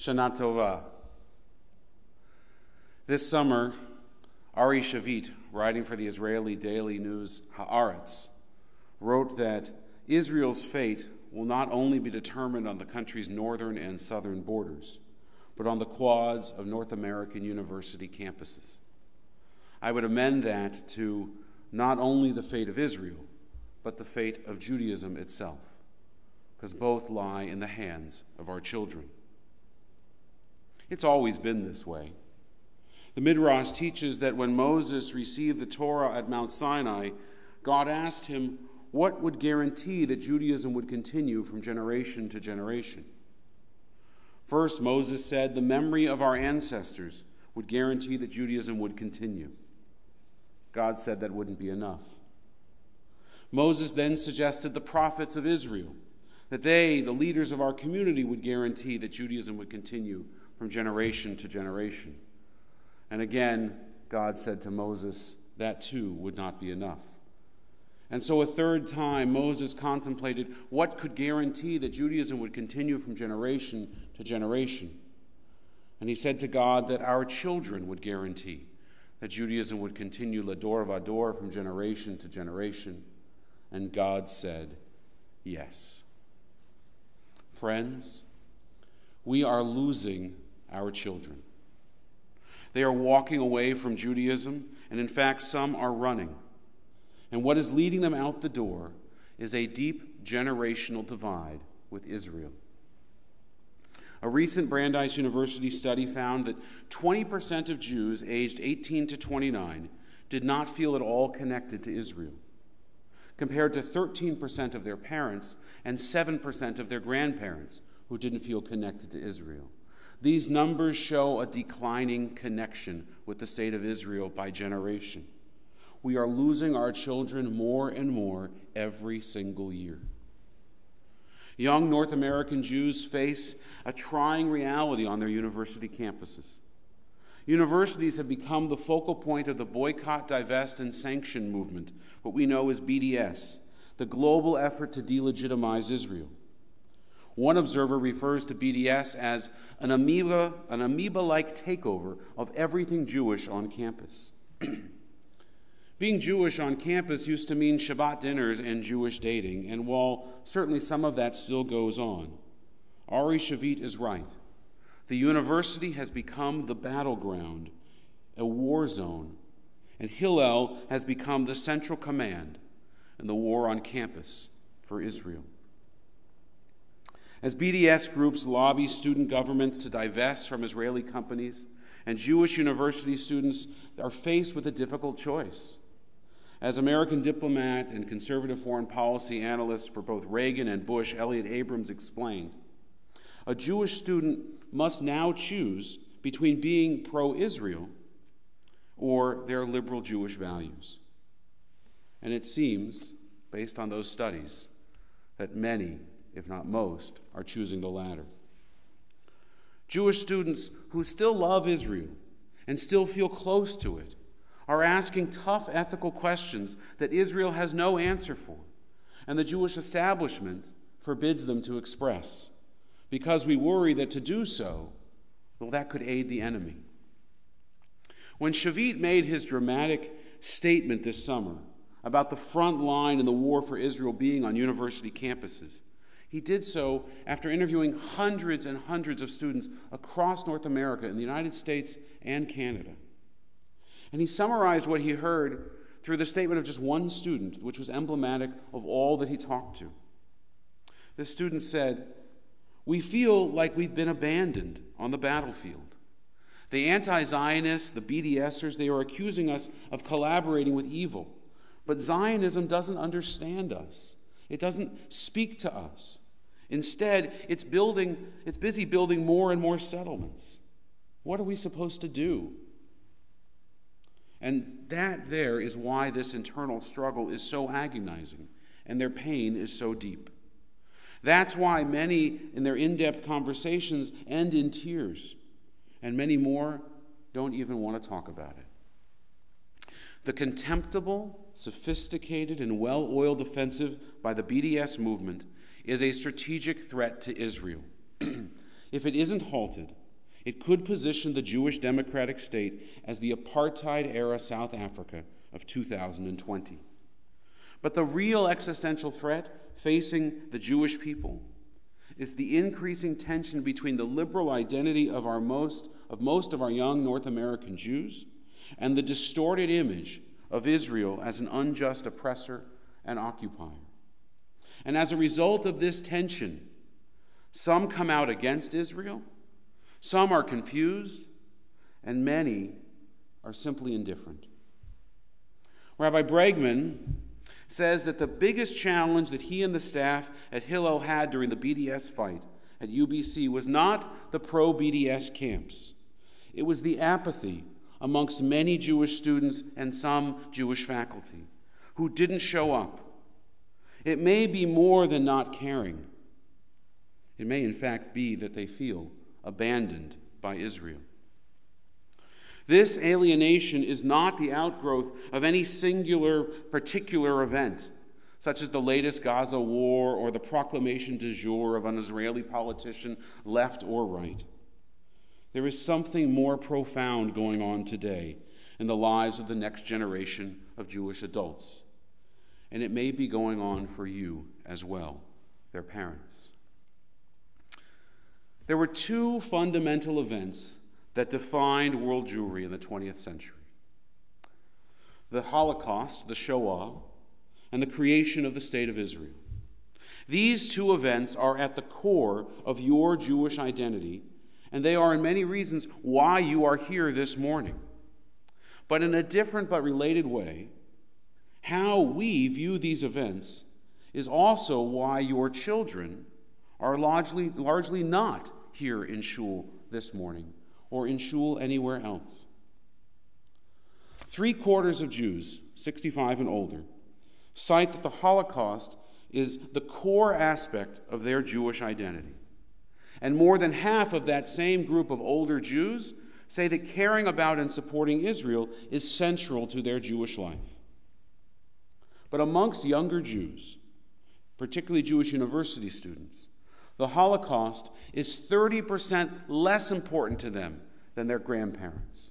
Shana Tova. This summer, Ari Shavit, writing for the Israeli daily news Haaretz, wrote that Israel's fate will not only be determined on the country's northern and southern borders, but on the quads of North American university campuses. I would amend that to not only the fate of Israel, but the fate of Judaism itself, because both lie in the hands of our children. It's always been this way. The Midrash teaches that when Moses received the Torah at Mount Sinai, God asked him what would guarantee that Judaism would continue from generation to generation. First, Moses said the memory of our ancestors would guarantee that Judaism would continue. God said that wouldn't be enough. Moses then suggested the prophets of Israel, that they, the leaders of our community, would guarantee that Judaism would continue from generation to generation. And again, God said to Moses, that too would not be enough. And so a third time, Moses contemplated what could guarantee that Judaism would continue from generation to generation. And he said to God that our children would guarantee that Judaism would continue l'dor v'dor from generation to generation. And God said, yes. Friends, we are losing our children. They are walking away from Judaism, and in fact, some are running. And what is leading them out the door is a deep generational divide with Israel. A recent Brandeis University study found that 20% of Jews aged 18 to 29 did not feel at all connected to Israel, compared to 13% of their parents and 7% of their grandparents who didn't feel connected to Israel. These numbers show a declining connection with the state of Israel by generation. We are losing our children more and more every single year. Young North American Jews face a trying reality on their university campuses. Universities have become the focal point of the boycott, divest, and sanction movement, what we know as BDS, the global effort to delegitimize Israel. One observer refers to BDS as an amoeba-like takeover of everything Jewish on campus. Being Jewish on campus used to mean Shabbat dinners and Jewish dating, and while certainly some of that still goes on, Ari Shavit is right. The university has become the battleground, a war zone, and Hillel has become the central command in the war on campus for Israel. As BDS groups lobby student governments to divest from Israeli companies, and Jewish university students are faced with a difficult choice. As American diplomat and conservative foreign policy analyst for both Reagan and Bush, Elliot Abrams explained, a Jewish student must now choose between being pro-Israel or their liberal Jewish values. And it seems, based on those studies, that many, if not most, are choosing the latter. Jewish students who still love Israel and still feel close to it are asking tough ethical questions that Israel has no answer for, and the Jewish establishment forbids them to express, because we worry that to do so, well, that could aid the enemy. When Shavit made his dramatic statement this summer about the front line in the war for Israel being on university campuses, he did so after interviewing hundreds and hundreds of students across North America, in the United States and Canada. And he summarized what he heard through the statement of just one student, which was emblematic of all that he talked to. The student said, "We feel like we've been abandoned on the battlefield. The anti-Zionists, the BDSers, they are accusing us of collaborating with evil. But Zionism doesn't understand us. It doesn't speak to us. Instead, it's busy building more and more settlements. What are we supposed to do?" And that there is why this internal struggle is so agonizing and their pain is so deep. That's why many in their in-depth conversations end in tears, and many more don't even want to talk about it. The contemptible, sophisticated, and well-oiled offensive by the BDS movement is a strategic threat to Israel. If it isn't halted, it could position the Jewish democratic state as the apartheid-era South Africa of 2020. But the real existential threat facing the Jewish people is the increasing tension between the liberal identity of most of our young North American Jews and the distorted image of Israel as an unjust oppressor and occupier. And as a result of this tension, some come out against Israel, some are confused, and many are simply indifferent. Rabbi Bregman says that the biggest challenge that he and the staff at Hillel had during the BDS fight at UBC was not the pro-BDS camps. It was the apathy amongst many Jewish students and some Jewish faculty who didn't show up. It may be more than not caring. It may, in fact, be that they feel abandoned by Israel. This alienation is not the outgrowth of any singular, particular event, such as the latest Gaza war or the proclamation du jour of an Israeli politician, left or right. There is something more profound going on today in the lives of the next generation of Jewish adults. And it may be going on for you as well, their parents. There were two fundamental events that defined world Jewry in the 20th century: the Holocaust, the Shoah, and the creation of the State of Israel. These two events are at the core of your Jewish identity, and they are in many reasons why you are here this morning. But in a different but related way, how we view these events is also why your children are largely not here in shul this morning or in shul anywhere else. 3/4 of Jews, 65 and older, cite that the Holocaust is the core aspect of their Jewish identity. And more than half of that same group of older Jews say that caring about and supporting Israel is central to their Jewish life. But amongst younger Jews, particularly Jewish university students, the Holocaust is 30% less important to them than their grandparents.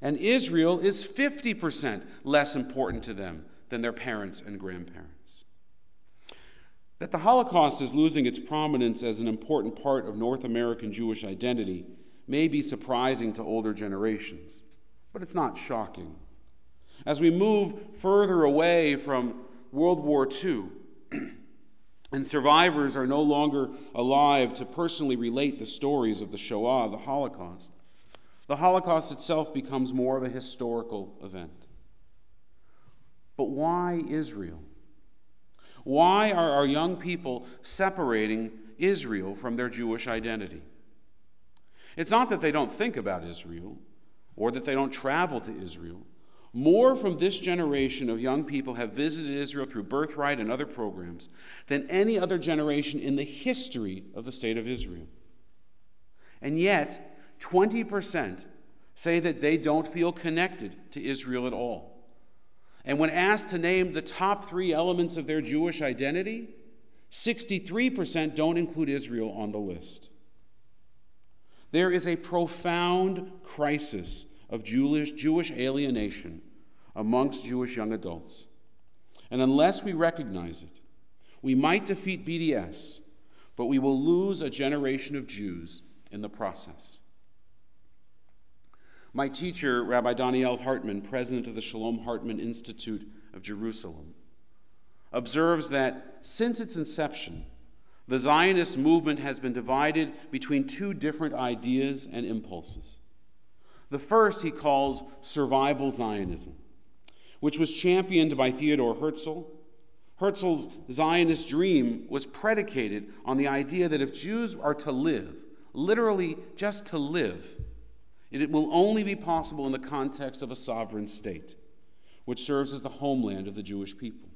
And Israel is 50% less important to them than their parents and grandparents. That the Holocaust is losing its prominence as an important part of North American Jewish identity may be surprising to older generations, but it's not shocking. As we move further away from World War II, and survivors are no longer alive to personally relate the stories of the Shoah, the Holocaust itself becomes more of a historical event. But why Israel? Why are our young people separating Israel from their Jewish identity? It's not that they don't think about Israel or that they don't travel to Israel. More from this generation of young people have visited Israel through Birthright and other programs than any other generation in the history of the State of Israel. And yet, 20% say that they don't feel connected to Israel at all. And when asked to name the top three elements of their Jewish identity, 63% don't include Israel on the list. There is a profound crisis of Jewish alienation amongst Jewish young adults. And unless we recognize it, we might defeat BDS, but we will lose a generation of Jews in the process. My teacher, Rabbi Daniel Hartman, president of the Shalom Hartman Institute of Jerusalem, observes that since its inception, the Zionist movement has been divided between two different ideas and impulses. The first he calls survival Zionism, which was championed by Theodor Herzl. Herzl's Zionist dream was predicated on the idea that if Jews are to live, literally just to live, it will only be possible in the context of a sovereign state, which serves as the homeland of the Jewish people.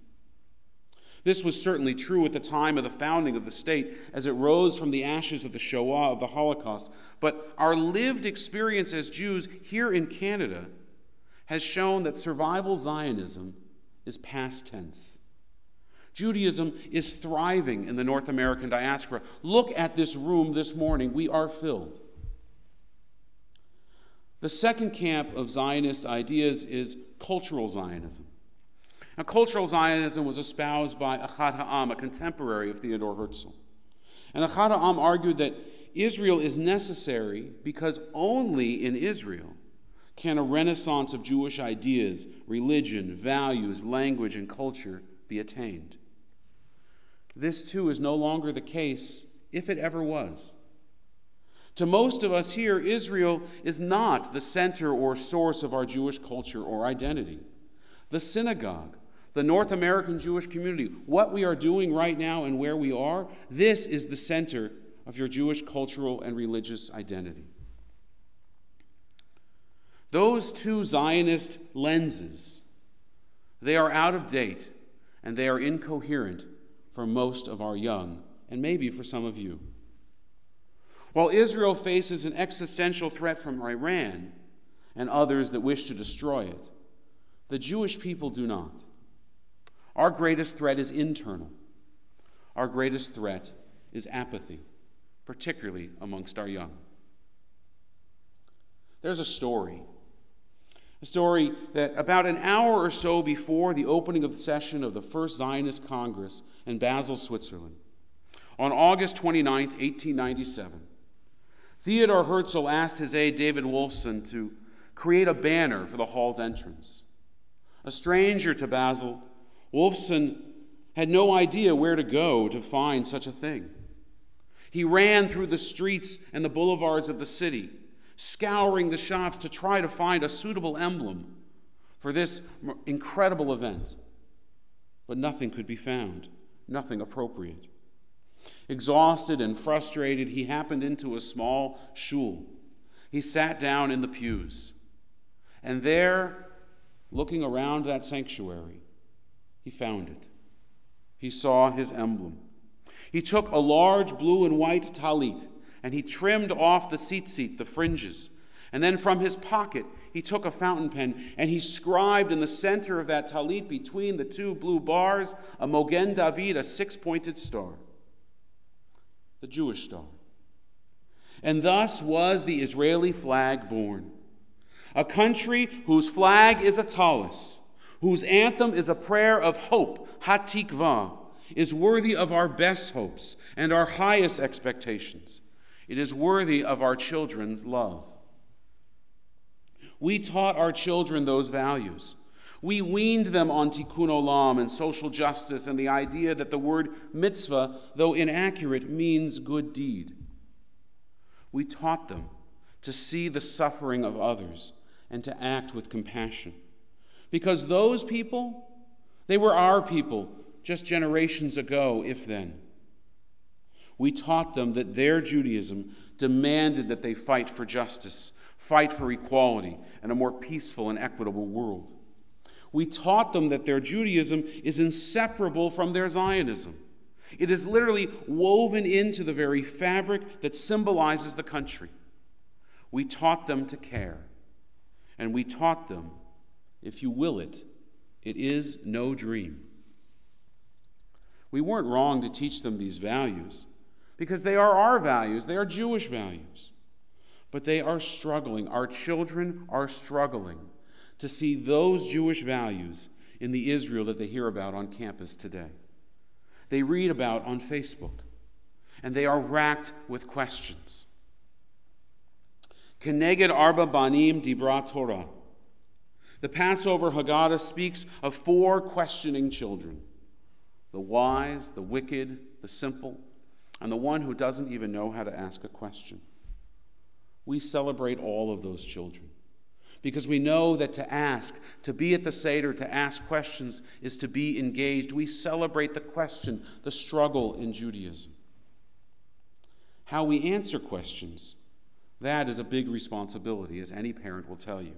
This was certainly true at the time of the founding of the state as it rose from the ashes of the Shoah, of the Holocaust. But our lived experience as Jews here in Canada has shown that survival Zionism is past tense. Judaism is thriving in the North American diaspora. Look at this room this morning. We are filled. The second camp of Zionist ideas is cultural Zionism. Now, cultural Zionism was espoused by Echad Ha'am, a contemporary of Theodor Herzl. And Echad Ha'am argued that Israel is necessary because only in Israel can a renaissance of Jewish ideas, religion, values, language, and culture be attained. This, too, is no longer the case, if it ever was. To most of us here, Israel is not the center or source of our Jewish culture or identity. The synagogue, the North American Jewish community, what we are doing right now and where we are, this is the center of your Jewish cultural and religious identity. Those two Zionist lenses, they are out of date and they are incoherent for most of our young, and maybe for some of you. While Israel faces an existential threat from Iran and others that wish to destroy it, the Jewish people do not. Our greatest threat is internal. Our greatest threat is apathy, particularly amongst our young. There's a story that about an hour or so before the opening of the session of the First Zionist Congress in Basel, Switzerland, on August 29, 1897, Theodor Herzl asked his aide David Wolfson to create a banner for the hall's entrance. A stranger to Basel, Wolfson had no idea where to go to find such a thing. He ran through the streets and the boulevards of the city, scouring the shops to try to find a suitable emblem for this incredible event. But nothing could be found, nothing appropriate. Exhausted and frustrated, he happened into a small shul. He sat down in the pews, and there, looking around that sanctuary, he found it. He saw his emblem. He took a large blue and white talit, and he trimmed off the tzitzit, the fringes. And then from his pocket, he took a fountain pen, and he scribed in the center of that talit, between the two blue bars, a Mogen David, a six-pointed star, the Jewish star. And thus was the Israeli flag born, a country whose flag is a talis, whose anthem is a prayer of hope, Hatikvah, is worthy of our best hopes and our highest expectations. It is worthy of our children's love. We taught our children those values. We weaned them on tikkun olam and social justice and the idea that the word mitzvah, though inaccurate, means good deed. We taught them to see the suffering of others and to act with compassion. Because those people, they were our people just generations ago, if then. We taught them that their Judaism demanded that they fight for justice, fight for equality, and a more peaceful and equitable world. We taught them that their Judaism is inseparable from their Zionism. It is literally woven into the very fabric that symbolizes the country. We taught them to care, and we taught them, if you will it, it is no dream. We weren't wrong to teach them these values, because they are our values, they are Jewish values. But they are struggling, our children are struggling to see those Jewish values in the Israel that they hear about on campus today, they read about on Facebook, and they are racked with questions. Kenneged Arba Banim Dibra Torah. The Passover Haggadah speaks of four questioning children: the wise, the wicked, the simple, and the one who doesn't even know how to ask a question. We celebrate all of those children because we know that to ask, to be at the Seder, to ask questions is to be engaged. We celebrate the question, the struggle in Judaism. How we answer questions, that is a big responsibility, as any parent will tell you.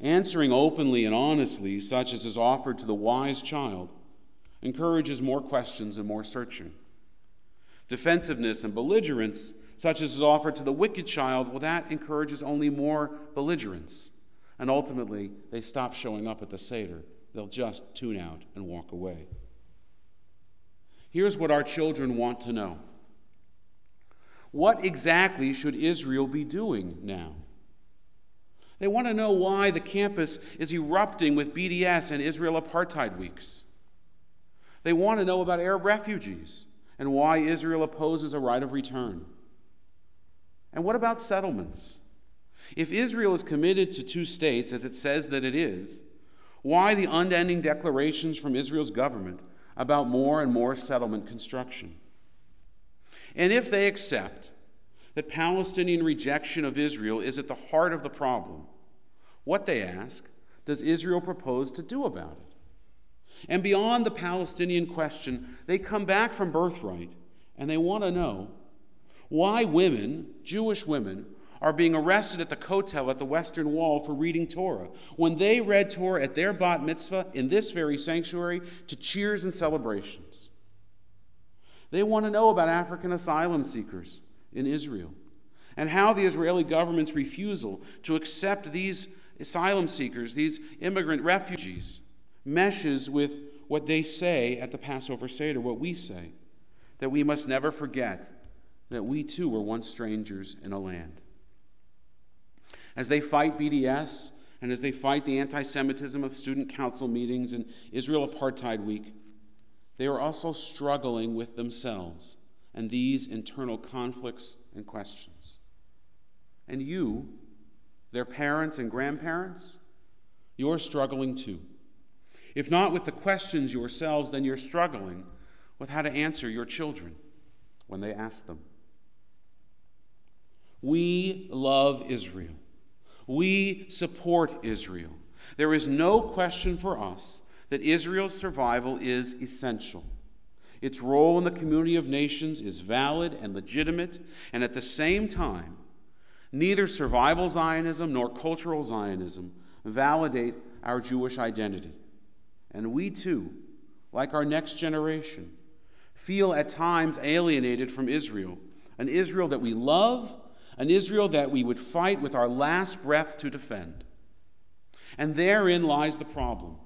Answering openly and honestly, such as is offered to the wise child, encourages more questions and more searching. Defensiveness and belligerence, such as is offered to the wicked child, well, that encourages only more belligerence. And ultimately, they stop showing up at the Seder. They'll just tune out and walk away. Here's what our children want to know. What exactly should Israel be doing now? They want to know why the campus is erupting with BDS and Israel apartheid weeks. They want to know about Arab refugees and why Israel opposes a right of return. And what about settlements? If Israel is committed to two states, as it says that it is, why the unending declarations from Israel's government about more and more settlement construction? And if they accept that Palestinian rejection of Israel is at the heart of the problem, what, they ask, does Israel propose to do about it? And beyond the Palestinian question, they come back from Birthright and they want to know why women, Jewish women, are being arrested at the Kotel at the Western Wall for reading Torah, when they read Torah at their bat mitzvah in this very sanctuary to cheers and celebrations. They want to know about African asylum seekers in Israel and how the Israeli government's refusal to accept these asylum seekers, these immigrant refugees, meshes with what they say at the Passover Seder, what we say, that we must never forget that we too were once strangers in a land. As they fight BDS and as they fight the anti-Semitism of student council meetings and Israel Apartheid Week, they are also struggling with themselves and these internal conflicts and questions. And you, their parents and grandparents, you're struggling too. If not with the questions yourselves, then you're struggling with how to answer your children when they ask them. We love Israel. We support Israel. There is no question for us that Israel's survival is essential. Its role in the community of nations is valid and legitimate, and at the same time, neither survival Zionism nor cultural Zionism validate our Jewish identity. And we too, like our next generation, feel at times alienated from Israel, an Israel that we love, an Israel that we would fight with our last breath to defend. And therein lies the problem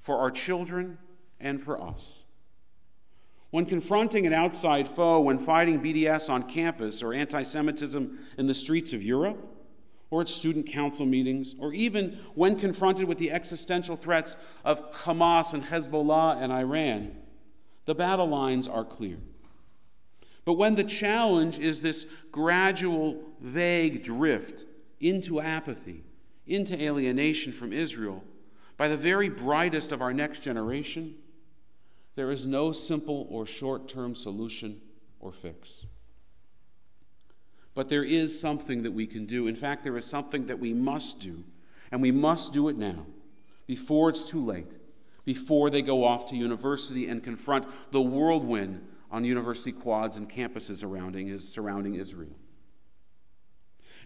for our children and for us. When confronting an outside foe, when fighting BDS on campus or anti-Semitism in the streets of Europe, or at student council meetings, or even when confronted with the existential threats of Hamas and Hezbollah and Iran, the battle lines are clear. But when the challenge is this gradual, vague drift into apathy, into alienation from Israel, by the very brightest of our next generation, there is no simple or short-term solution or fix. But there is something that we can do. In fact, there is something that we must do, and we must do it now, before it's too late, before they go off to university and confront the whirlwind on university quads and campuses surrounding Israel.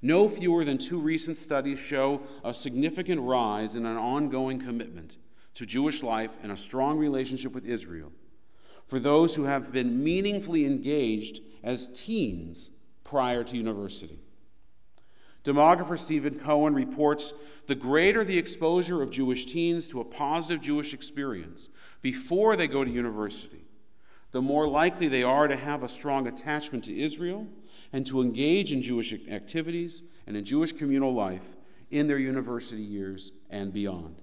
No fewer than two recent studies show a significant rise in an ongoing commitment to Jewish life and a strong relationship with Israel for those who have been meaningfully engaged as teens prior to university. Demographer Stephen Cohen reports, the greater the exposure of Jewish teens to a positive Jewish experience before they go to university, the more likely they are to have a strong attachment to Israel and to engage in Jewish activities and in Jewish communal life in their university years and beyond.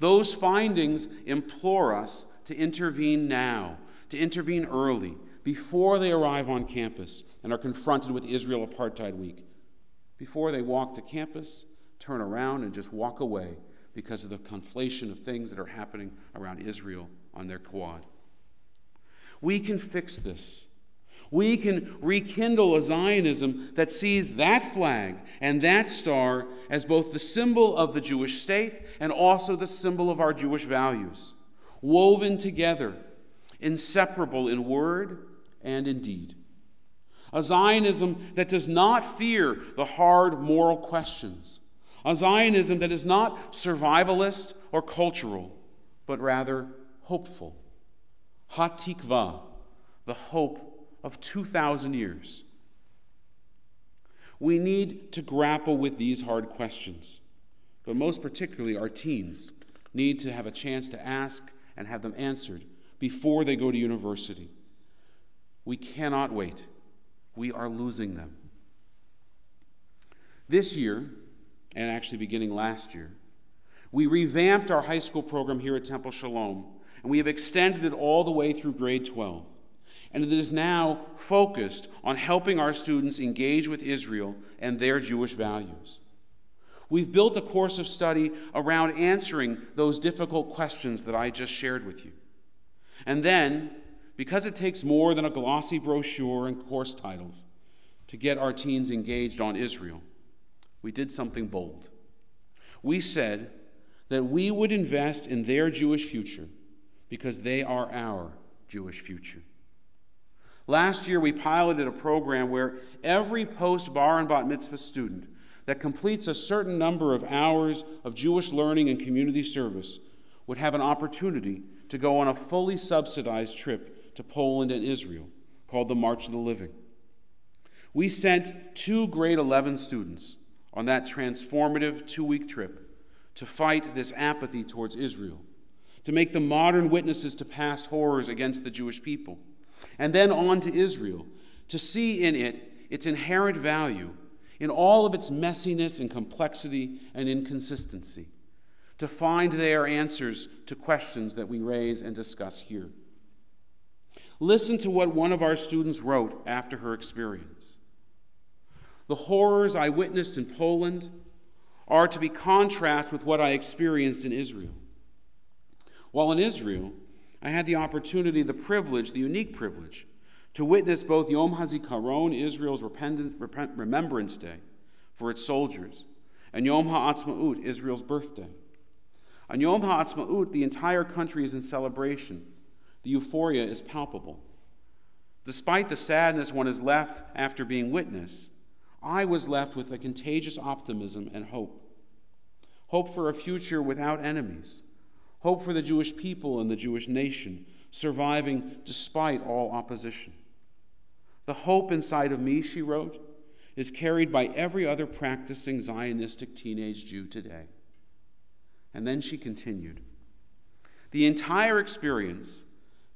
Those findings implore us to intervene now, to intervene early, before they arrive on campus and are confronted with Israel Apartheid Week, before they walk to campus, turn around, and just walk away because of the conflation of things that are happening around Israel on their quad. We can fix this. We can rekindle a Zionism that sees that flag and that star as both the symbol of the Jewish state and also the symbol of our Jewish values, woven together, inseparable in word and indeed. A Zionism that does not fear the hard moral questions. A Zionism that is not survivalist or cultural, but rather hopeful. Hatikvah, the hope of 2,000 years. We need to grapple with these hard questions, but most particularly our teens need to have a chance to ask and have them answered before they go to university. We cannot wait. We are losing them. This year, and actually beginning last year, we revamped our high school program here at Temple Shalom, and we have extended it all the way through grade 12. And it is now focused on helping our students engage with Israel and their Jewish values. We've built a course of study around answering those difficult questions that I just shared with you. And then, because it takes more than a glossy brochure and course titles to get our teens engaged on Israel, we did something bold. We said that we would invest in their Jewish future because they are our Jewish future. Last year, we piloted a program where every post-bar and bat mitzvah student that completes a certain number of hours of Jewish learning and community service would have an opportunity to go on a fully subsidized trip to Poland and Israel called the March of the Living. We sent 2 grade 11 students on that transformative 2-week trip to fight this apathy towards Israel, to make them modern witnesses to past horrors against the Jewish people, and then on to Israel, to see in it its inherent value in all of its messiness and complexity and inconsistency, to find their answers to questions that we raise and discuss here. Listen to what one of our students wrote after her experience. "The horrors I witnessed in Poland are to be contrasted with what I experienced in Israel. While in Israel, I had the opportunity, the privilege, the unique privilege, to witness both Yom HaZikaron, Israel's Remembrance Day for its soldiers, and Yom HaAtzmaut, Israel's birthday. On Yom HaAtzmaut, the entire country is in celebration. The euphoria is palpable. Despite the sadness one is left after being witness, I was left with a contagious optimism and hope. Hope for a future without enemies. Hope for the Jewish people and the Jewish nation, surviving despite all opposition. The hope inside of me," she wrote, "is carried by every other practicing Zionistic teenage Jew today." And then she continued, "The entire experience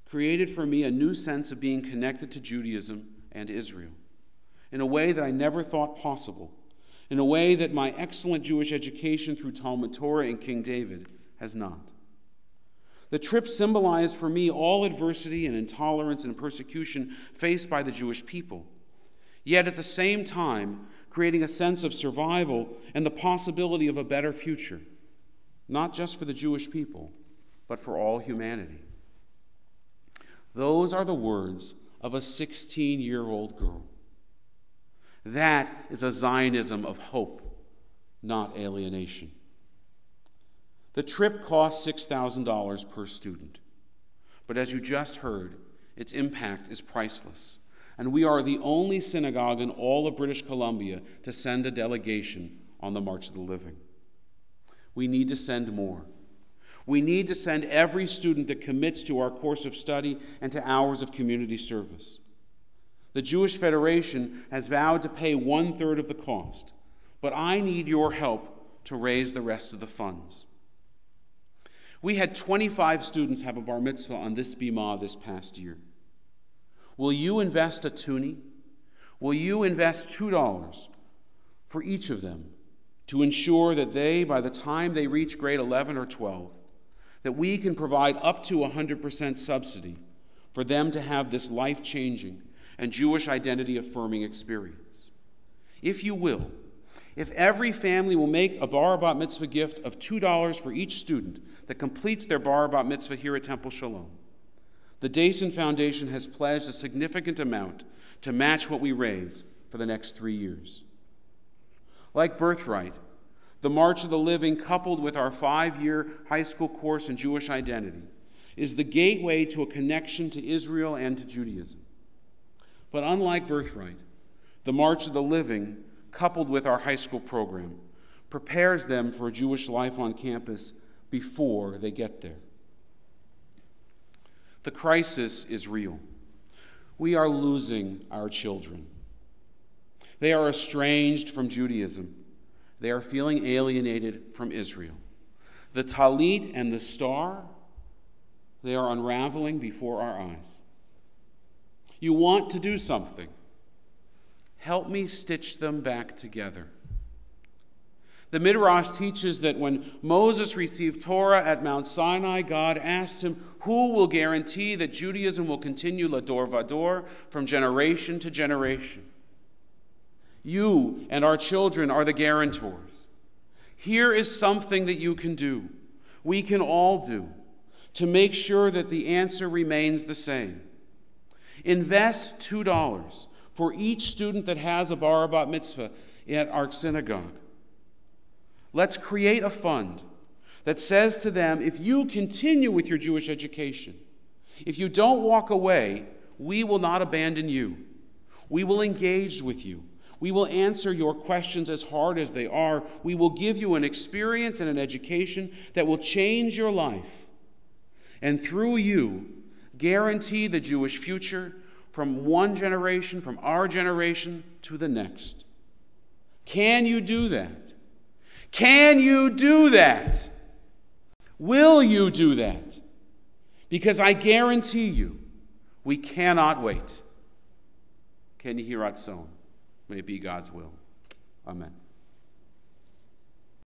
created for me a new sense of being connected to Judaism and Israel in a way that I never thought possible, in a way that my excellent Jewish education through Talmud Torah and King David has not. The trip symbolized for me all adversity and intolerance and persecution faced by the Jewish people, yet at the same time creating a sense of survival and the possibility of a better future, not just for the Jewish people, but for all humanity." Those are the words of a 16-year-old girl. That is a Zionism of hope, not alienation. The trip costs $6,000 per student, but as you just heard, its impact is priceless, and we are the only synagogue in all of British Columbia to send a delegation on the March of the Living. We need to send more. We need to send every student that commits to our course of study and to hours of community service. The Jewish Federation has vowed to pay 1/3 of the cost, but I need your help to raise the rest of the funds. We had 25 students have a bar mitzvah on this bima this past year. Will you invest a toonie? Will you invest $2 for each of them to ensure that they, by the time they reach grade 11 or 12, that we can provide up to 100% subsidy for them to have this life-changing and Jewish identity-affirming experience? If you will, if every family will make a bar bat mitzvah gift of $2 for each student that completes their bar bat mitzvah here at Temple Shalom, the Dasen Foundation has pledged a significant amount to match what we raise for the next 3 years. Like Birthright, the March of the Living, coupled with our 5-year high school course in Jewish identity, is the gateway to a connection to Israel and to Judaism. But unlike Birthright, the March of the Living, coupled with our high school program, prepares them for Jewish life on campus before they get there. The crisis is real. We are losing our children. They are estranged from Judaism. They are feeling alienated from Israel. The talit and the star They are unraveling before our eyes. You want to do something. Help me stitch them back together. The Midrash teaches that when Moses received Torah at Mount Sinai, God asked him, who will guarantee that Judaism will continue l'dor v'dor from generation to generation? You and our children are the guarantors. Here is something that you can do, we can all do, to make sure that the answer remains the same. Invest $2 for each student that has a bar bat mitzvah at our synagogue. Let's create a fund that says to them, if you continue with your Jewish education, if you don't walk away, we will not abandon you. We will engage with you. We will answer your questions as hard as they are. We will give you an experience and an education that will change your life, and through you, guarantee the Jewish future from one generation, from our generation, to the next. Can you do that? Can you do that? Will you do that? Because I guarantee you, we cannot wait. Kenneged Arba Banim. May it be God's will. Amen.